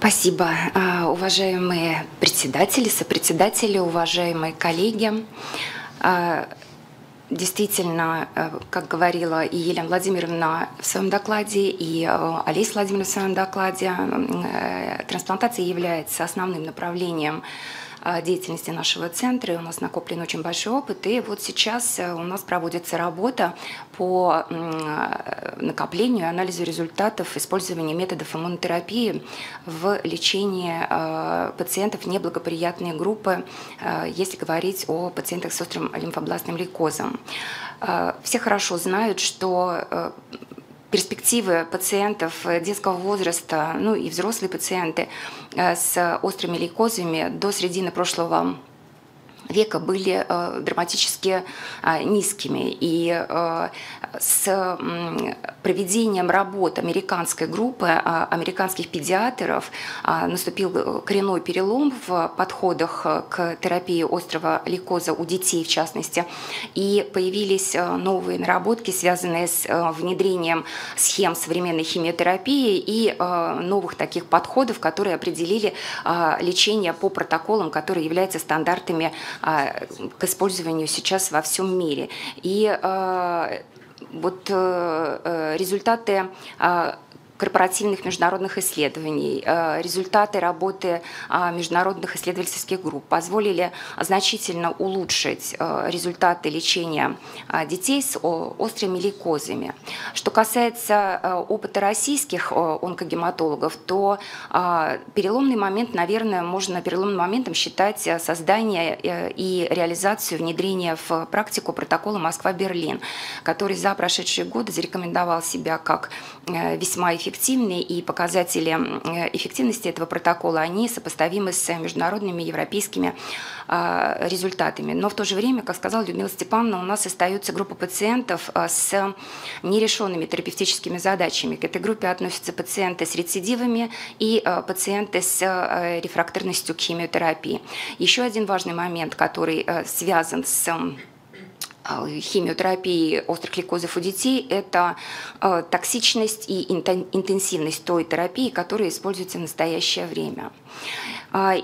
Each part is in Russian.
Спасибо, уважаемые председатели, сопредседатели, уважаемые коллеги. Действительно, как говорила и Елена Владимировна в своем докладе, и Олеся Владимировна в своем докладе, трансплантация является основным направлением деятельности нашего центра, и у нас накоплен очень большой опыт, и вот сейчас у нас проводится работа по накоплению и анализу результатов использования методов иммунотерапии в лечении пациентов неблагоприятной группы, если говорить о пациентах с острым лимфобластным лейкозом. Все хорошо знают, что перспективы пациентов детского возраста, ну и взрослые пациенты с острыми лейкозами до середины прошлого века были драматически низкими. И с проведением работ американской группы, американских педиатров, наступил коренной перелом в подходах к терапии острого лейкоза у детей, в частности. И появились новые наработки, связанные с внедрением схем современной химиотерапии и новых таких подходов, которые определили лечение по протоколам, которые являются стандартами к использованию сейчас во всем мире. И вот результаты корпоративных международных исследований, результаты работы международных исследовательских групп позволили значительно улучшить результаты лечения детей с острыми лейкозами. Что касается опыта российских онкогематологов, то переломный момент, наверное, можно переломным моментом считать создание и реализацию внедрения в практику протокола Москва-Берлин, который за прошедшие годы зарекомендовал себя как весьма эффективный. И показатели эффективности этого протокола, они сопоставимы с международными европейскими результатами. Но в то же время, как сказала Людмила Степановна, у нас остается группа пациентов с нерешенными терапевтическими задачами. К этой группе относятся пациенты с рецидивами и пациенты с рефрактерностью к химиотерапии. Еще один важный момент, который связан с химиотерапии острых лейкозов у детей, это токсичность и интенсивность той терапии, которая используется в настоящее время.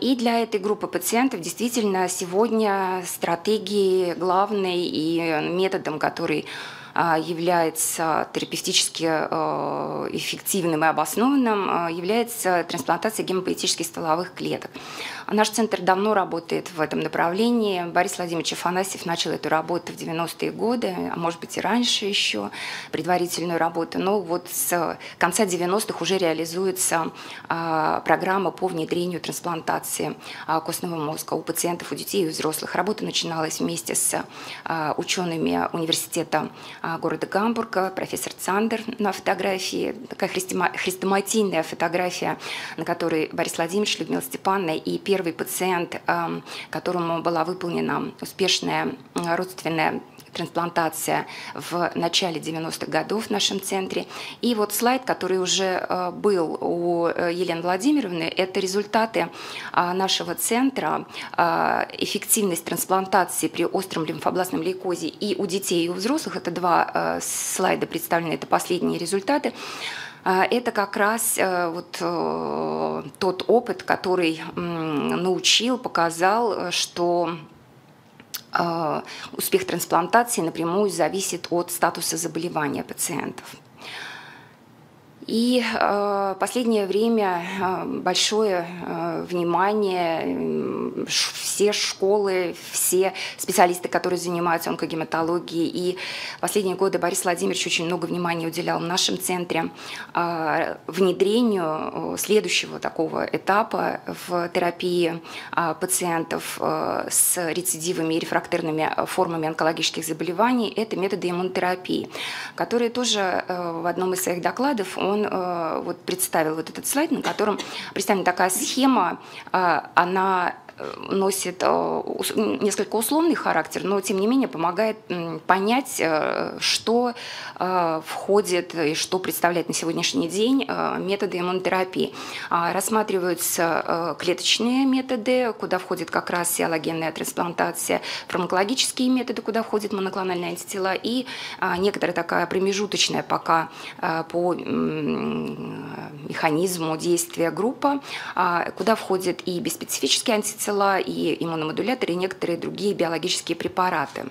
И для этой группы пациентов действительно сегодня стратегией главной и методом, который является терапевтически эффективным и обоснованным, является трансплантация гемопоэтических стволовых клеток. Наш центр давно работает в этом направлении. Борис Владимирович Афанасьев начал эту работу в 90-е годы, а может быть и раньше еще, предварительную работу. Но вот с конца 90-х уже реализуется программа по внедрению трансплантации костного мозга у пациентов, у детей и у взрослых. Работа начиналась вместе с учеными университета города Гамбурга, профессор Цандер на фотографии, такая хрестоматийная фотография, на которой Борис Владимирович, Людмила Степановна и первый пациент, которому была выполнена успешная родственная трансплантация в начале 90-х годов в нашем центре. И вот слайд, который уже был у Елены Владимировны, это результаты нашего центра, эффективность трансплантации при остром лимфобластном лейкозе и у детей, и у взрослых. Это два слайда представлены, это последние результаты. Это как раз вот тот опыт, который научил, показал, что успех трансплантации напрямую зависит от статуса заболевания пациентов. И в последнее время большое внимание, все школы, все специалисты, которые занимаются онкогематологией, и в последние годы Борис Владимирович очень много внимания уделял в нашем центре внедрению следующего такого этапа в терапии пациентов с рецидивами и рефрактерными формами онкологических заболеваний. Это методы иммунотерапии, которые тоже в одном из своих докладов он вот представил вот этот слайд, на котором представлена такая схема, она носит несколько условный характер, но тем не менее помогает понять, что входит и что представляет на сегодняшний день методы иммунотерапии. Рассматриваются клеточные методы, куда входит как раз и аллогенная трансплантация, фармакологические методы, куда входит моноклональные антитела, и некоторая такая промежуточная пока по механизму действия группа, куда входят и биспецифические антитела, и иммуномодуляторы, и некоторые другие биологические препараты.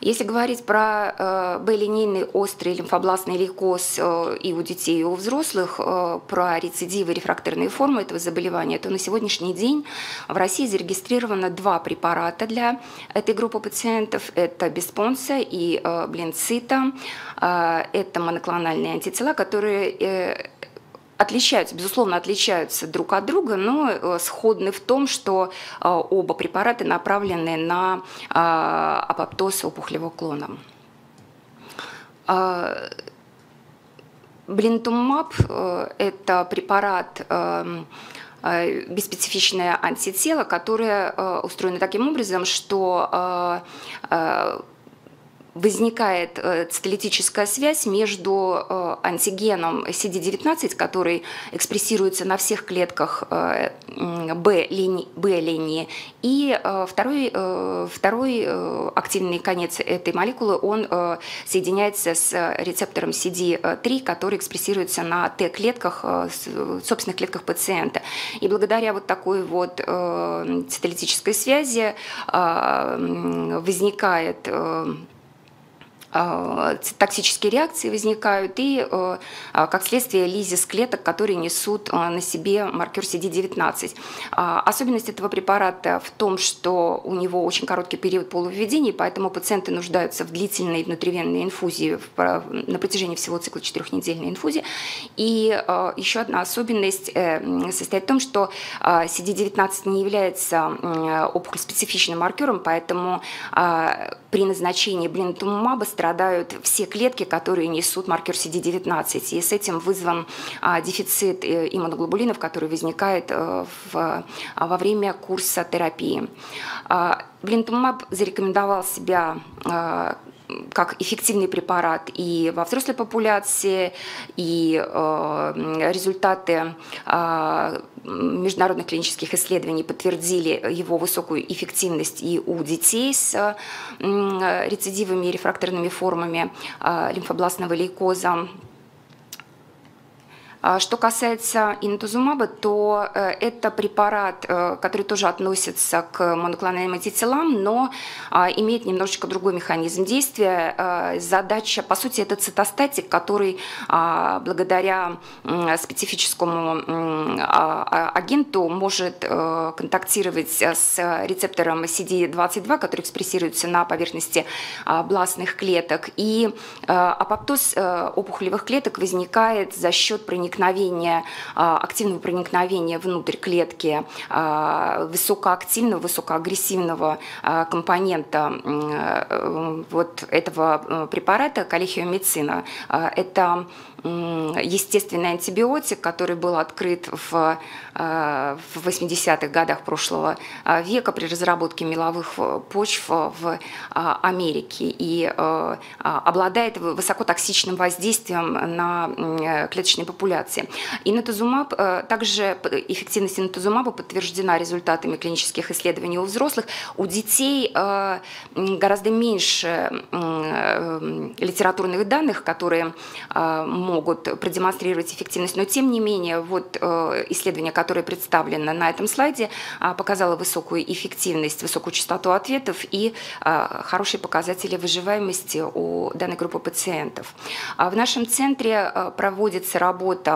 Если говорить про Б-линейный острый лимфобластный лейкоз и у детей, и у взрослых, про рецидивы, рефрактерные формы этого заболевания, то на сегодняшний день в России зарегистрировано 2 препарата для этой группы пациентов. Это Бесспонса и Блинцита. Это моноклональные антитела, которые отличаются, безусловно, отличаются друг от друга, но сходны в том, что оба препарата направлены на апоптоз опухолевого клона. Блинтумаб – это препарат, беспецифичное антитело, которое устроено таким образом, что возникает цитолитическая связь между антигеном CD19, который экспрессируется на всех клетках B-линии, и второй активный конец этой молекулы, он соединяется с рецептором CD3, который экспрессируется на Т-клетках, собственных клетках пациента. И благодаря вот такой вот цитолитической связи возникает токсические реакции возникают и, как следствие, лизис клеток, которые несут на себе маркер CD19. Особенность этого препарата в том, что у него очень короткий период полувведения, поэтому пациенты нуждаются в длительной внутривенной инфузии на протяжении всего цикла 4-недельной инфузии. И еще одна особенность состоит в том, что CD19 не является опухолеспецифичным маркером, поэтому при назначении блинтумомаба страдают все клетки, которые несут маркер CD19, и с этим вызван дефицит иммуноглобулинов, который возникает во время курса терапии. Блинтумаб зарекомендовал себя как эффективный препарат и во взрослой популяции, и результаты международных клинических исследований подтвердили его высокую эффективность и у детей с рецидивами и рефрактерными формами лимфобластного лейкоза. Что касается инотузумаба, то это препарат, который тоже относится к моноклональным антителам, но имеет немножечко другой механизм действия. Задача, по сути, это цитостатик, который благодаря специфическому агенту может контактировать с рецептором CD22, который экспрессируется на поверхности бластных клеток. И апоптоз опухолевых клеток возникает за счет активного проникновения внутрь клетки высокоактивного, высокоагрессивного компонента вот этого препарата калихеамицина. Это естественный антибиотик, который был открыт в 80-х годах прошлого века при разработке меловых почв в Америке и обладает высокотоксичным воздействием на клеточные популяции. Инотузумаб, также эффективность инотузумаба подтверждена результатами клинических исследований у взрослых. У детей гораздо меньше литературных данных, которые могут продемонстрировать эффективность, но тем не менее вот исследование, которое представлено на этом слайде, показало высокую эффективность, высокую частоту ответов и хорошие показатели выживаемости у данной группы пациентов. В нашем центре проводится работа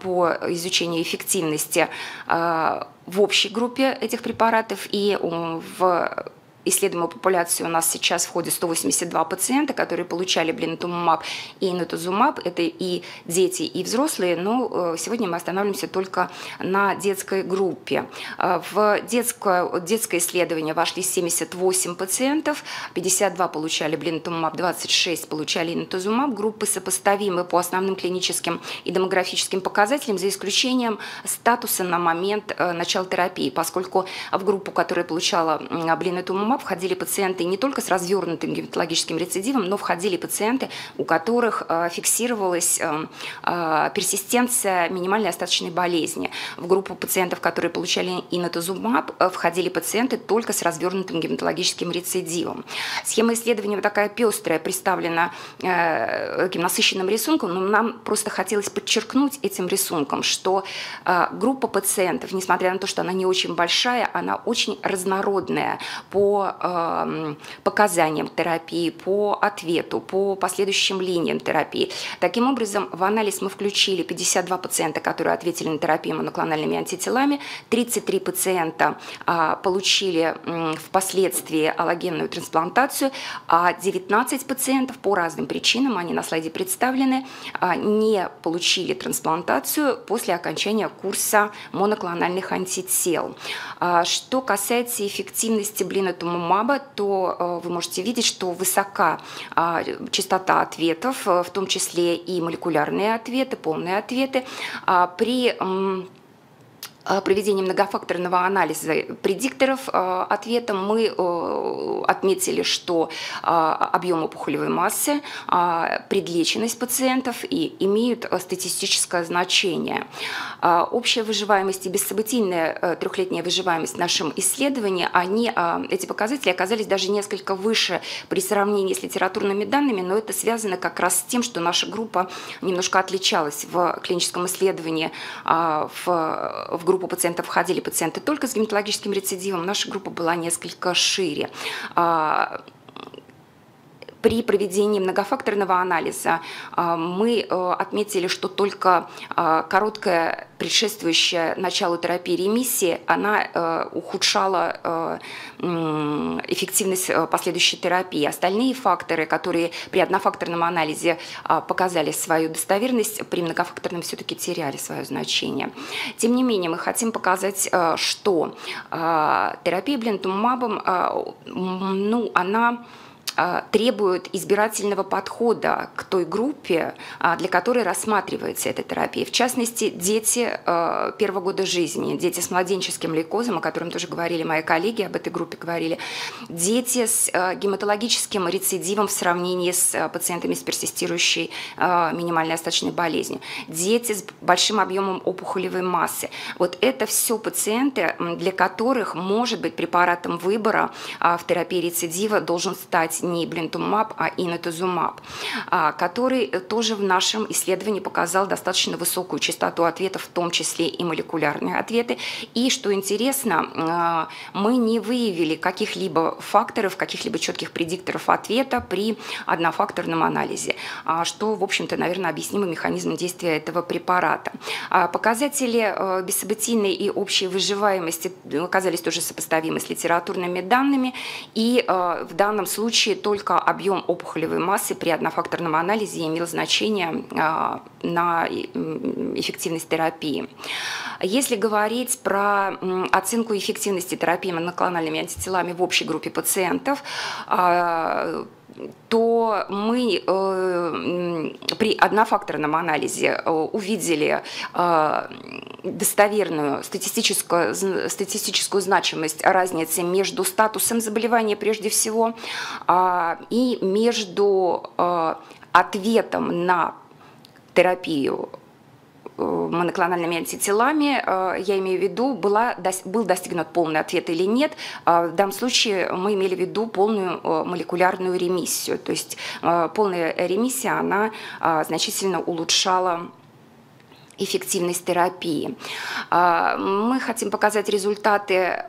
по изучению эффективности в общей группе этих препаратов, и в исследуемую популяцию у нас сейчас входит 182 пациента, которые получали блинтумаб и инотузумаб. Это и дети, и взрослые, но сегодня мы останавливаемся только на детской группе. В детское исследование вошли 78 пациентов, 52 получали блинтумаб, 26 получали инотузумаб. Группы сопоставимы по основным клиническим и демографическим показателям, за исключением статуса на момент начала терапии, поскольку в группу, которая получала блинтумаб, блинтумаб входили пациенты не только с развернутым гематологическим рецидивом, но входили пациенты, у которых фиксировалась персистенция минимальной остаточной болезни. В группу пациентов, которые получали инотузумаб, входили пациенты только с развернутым гематологическим рецидивом. Схема исследования такая пестрая, представлена таким насыщенным рисунком, но нам просто хотелось подчеркнуть этим рисунком, что группа пациентов, несмотря на то, что она не очень большая, она очень разнородная по показаниям терапии, по ответу, по последующим линиям терапии. Таким образом, в анализ мы включили 52 пациента, которые ответили на терапию моноклональными антителами, 33 пациента получили впоследствии аллогенную трансплантацию, а 19 пациентов по разным причинам, они на слайде представлены, не получили трансплантацию после окончания курса моноклональных антител. Что касается эффективности блинатумомаба, то вы можете видеть, что высока частота ответов, в том числе и молекулярные ответы, полные ответы. При проведении многофакторного анализа предикторов ответа мы отметили, что объем опухолевой массы, предлеченность пациентов и имеют статистическое значение. Общая выживаемость и бессобытийная трехлетняя выживаемость в нашем исследовании, эти показатели оказались даже несколько выше при сравнении с литературными данными, но это связано как раз с тем, что наша группа немножко отличалась в клиническом исследовании. В группу пациентов входили пациенты только с гематологическим рецидивом, наша группа была несколько шире. При проведении многофакторного анализа мы отметили, что только короткая предшествующая началу терапии ремиссии, она ухудшала эффективность последующей терапии. Остальные факторы, которые при однофакторном анализе показали свою достоверность, при многофакторном все-таки теряли свое значение. Тем не менее, мы хотим показать, что терапия блинтумабом, она требует избирательного подхода к той группе, для которой рассматривается эта терапия. В частности, дети первого года жизни, дети с младенческим лейкозом, о котором тоже говорили мои коллеги, об этой группе говорили, дети с гематологическим рецидивом в сравнении с пациентами с персистирующей минимальной остаточной болезнью, дети с большим объемом опухолевой массы. Вот это все пациенты, для которых, может быть, препаратом выбора в терапии рецидива должен стать не блинтумаб, а инотузумаб, который тоже в нашем исследовании показал достаточно высокую частоту ответов, в том числе и молекулярные ответы. И, что интересно, мы не выявили каких-либо факторов, каких-либо четких предикторов ответа при однофакторном анализе, что, в общем-то, наверное, объяснимо механизмом действия этого препарата. Показатели бессобытийной и общей выживаемости оказались тоже сопоставимы с литературными данными, и в данном случае только объем опухолевой массы при однофакторном анализе имел значение на эффективность терапии. Если говорить про оценку эффективности терапии моноклональными антителами в общей группе пациентов, то мы при однофакторном анализе увидели достоверную статистическую значимость разницы между статусом заболевания прежде всего и между ответом на терапию моноклональными антителами, я имею в виду, был достигнут полный ответ или нет. В данном случае мы имели в виду полную молекулярную ремиссию. То есть полная ремиссия, она значительно улучшала эффективность терапии. Мы хотим показать результаты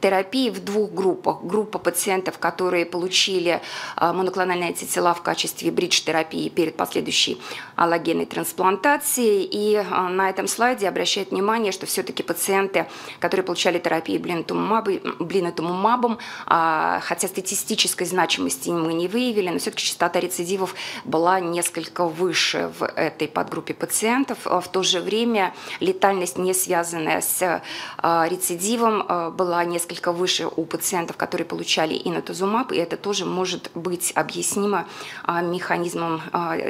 терапии в двух группах. Группа пациентов, которые получили моноклональные антитела в качестве бридж-терапии перед последующей аллогенной трансплантацией. И на этом слайде обращает внимание, что все-таки пациенты, которые получали терапию блинатумомабом, хотя статистической значимости мы не выявили, но все-таки частота рецидивов была несколько выше в этой подгруппе пациентов. в то же время летальность, не связанная с рецидивом, была несколько выше у пациентов, которые получали инотузумаб, и это тоже может быть объяснимо механизмом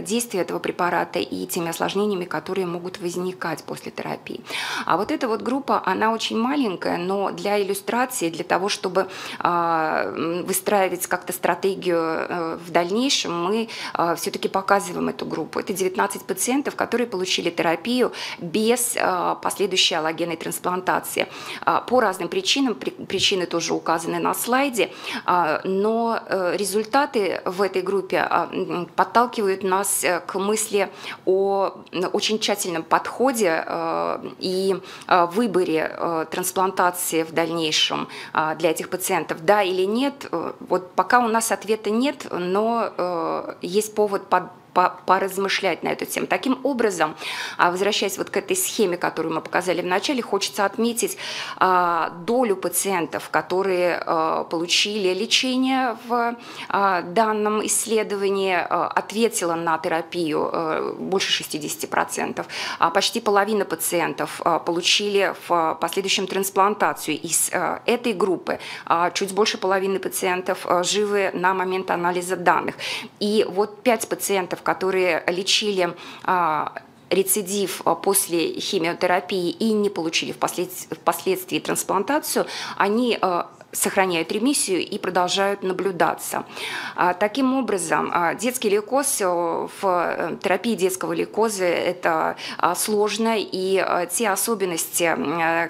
действия этого препарата и теми осложнениями, которые могут возникать после терапии. А вот эта вот группа, она очень маленькая, но для иллюстрации, для того, чтобы выстраивать как-то стратегию в дальнейшем, мы все-таки показываем эту группу. Это 19 пациентов, которые получили терапию без последующей аллогенной трансплантации. По разным причинам, причины тоже указаны на слайде, но результаты в этой группе подталкивают нас к мысли о очень тщательном подходе и выборе трансплантации в дальнейшем для этих пациентов. Да или нет, вот пока у нас ответа нет, но есть повод поразмышлять на эту тему. Таким образом, возвращаясь вот к этой схеме, которую мы показали в начале, хочется отметить долю пациентов, которые получили лечение в данном исследовании, ответила на терапию больше 60%. Почти половина пациентов получили в последующем трансплантацию. Из этой группы чуть больше половины пациентов живы на момент анализа данных. И вот 5 пациентов, которые лечили рецидив после химиотерапии и не получили впоследствии трансплантацию, они сохраняют ремиссию и продолжают наблюдаться. Таким образом, детский лейкоз, в терапии детского лейкоза это сложно, и те особенности,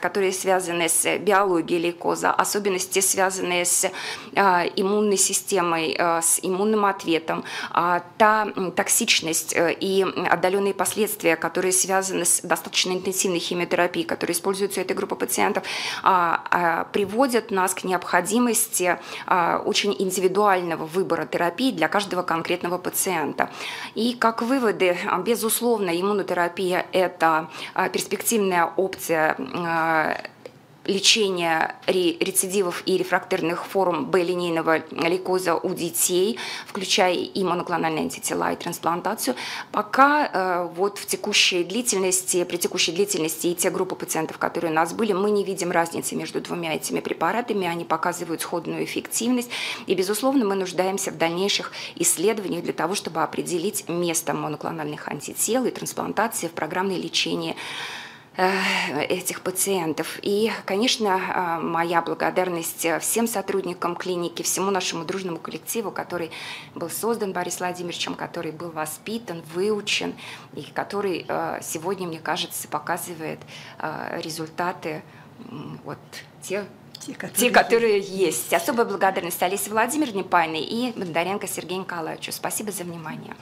которые связаны с биологией лейкоза, особенности, связанные с иммунной системой, с иммунным ответом, та токсичность и отдаленные последствия, которые связаны с достаточно интенсивной химиотерапией, которые используются у этой группы пациентов, приводят нас к необходимости очень индивидуального выбора терапии для каждого конкретного пациента. И как выводы, безусловно, иммунотерапия – это перспективная опция лечения рецидивов и рефрактерных форм Б-линейного лейкоза у детей, включая и моноклональные антитела, и трансплантацию. Пока вот при текущей длительности и те группы пациентов, которые у нас были, мы не видим разницы между двумя этими препаратами, они показывают сходную эффективность, и, безусловно, мы нуждаемся в дальнейших исследованиях для того, чтобы определить место моноклональных антител и трансплантации в программном лечении этих пациентов. И, конечно, моя благодарность всем сотрудникам клиники, всему нашему дружному коллективу, который был создан Борисом Владимировичем, который был воспитан, выучен и который сегодня, мне кажется, показывает результаты вот те, которые есть. Особая благодарность Алисе Владимировне Пайне и Бондаренко Сергею Николаевичу. Спасибо за внимание.